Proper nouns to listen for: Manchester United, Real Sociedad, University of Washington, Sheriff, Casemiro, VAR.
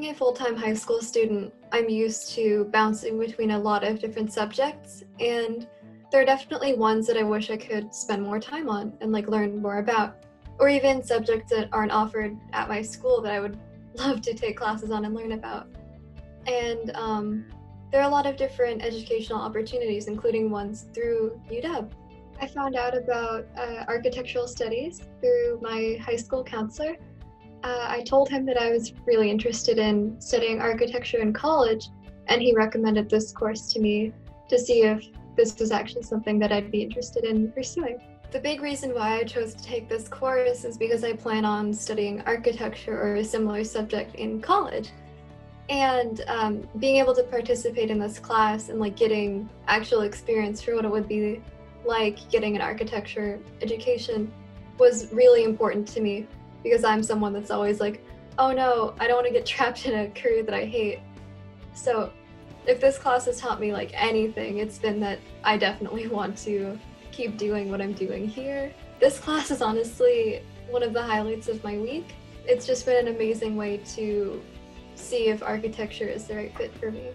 Being a full-time high school student, I'm used to bouncing between a lot of different subjects, and there are definitely ones that I wish I could spend more time on and learn more about, or even subjects that aren't offered at my school that I would love to take classes on and learn about. And there are a lot of different educational opportunities, including ones through UW. I found out about architectural studies through my high school counselor. I told him that I was really interested in studying architecture in college, and he recommended this course to me to see if this was actually something that I'd be interested in pursuing. The big reason why I chose to take this course is because I plan on studying architecture or a similar subject in college. And being able to participate in this class and getting actual experience for what it would be like getting an architecture education was really important to me, because I'm someone that's always oh no, I don't want to get trapped in a career that I hate. So if this class has taught me anything, it's been that I definitely want to keep doing what I'm doing here. This class is honestly one of the highlights of my week. It's just been an amazing way to see if architecture is the right fit for me.